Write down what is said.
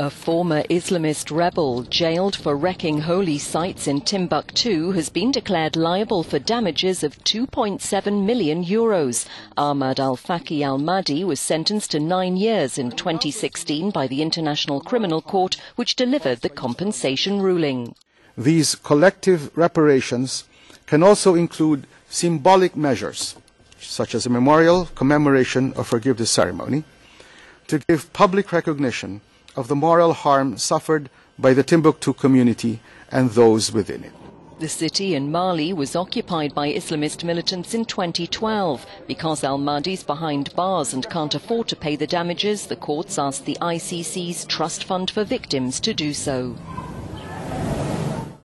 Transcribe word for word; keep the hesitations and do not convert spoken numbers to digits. A former Islamist rebel jailed for wrecking holy sites in Timbuktu has been declared liable for damages of two point seven million euros. Ahmad al-Faqi al-Mahdi was sentenced to nine years in twenty sixteen by the International Criminal Court, which delivered the compensation ruling. These collective reparations can also include symbolic measures, such as a memorial, commemoration, or forgiveness ceremony, to give public recognition of the moral harm suffered by the Timbuktu community and those within it. The city in Mali was occupied by Islamist militants in twenty twelve. Because al-Mahdi's behind bars and can't afford to pay the damages, the courts asked the I C C's Trust Fund for Victims to do so.